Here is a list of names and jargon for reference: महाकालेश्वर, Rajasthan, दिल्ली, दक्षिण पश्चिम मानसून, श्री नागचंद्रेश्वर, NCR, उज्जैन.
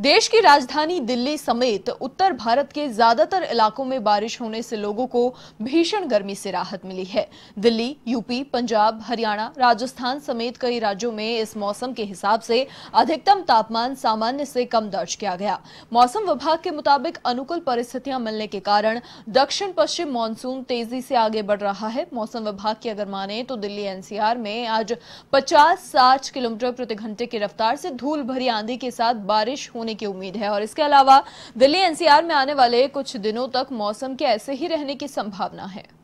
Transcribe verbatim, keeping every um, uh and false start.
देश की राजधानी दिल्ली समेत उत्तर भारत के ज्यादातर इलाकों में बारिश होने से लोगों को भीषण गर्मी से राहत मिली है। दिल्ली, यूपी, पंजाब, हरियाणा, राजस्थान समेत कई राज्यों में इस मौसम के हिसाब से अधिकतम तापमान सामान्य से कम दर्ज किया गया। मौसम विभाग के मुताबिक अनुकूल परिस्थितियां मिलने के कारण दक्षिण पश्चिम मानसून तेजी से आगे बढ़ रहा है। मौसम विभाग की अगर माने तो दिल्ली एन सी आर में आज पचास साठ किलोमीटर प्रति घंटे की रफ्तार से धूल भरी आंधी के साथ बारिश की उम्मीद है और इसके अलावा दिल्ली एन सी आर में आने वाले कुछ दिनों तक मौसम के ऐसे ही रहने की संभावना है।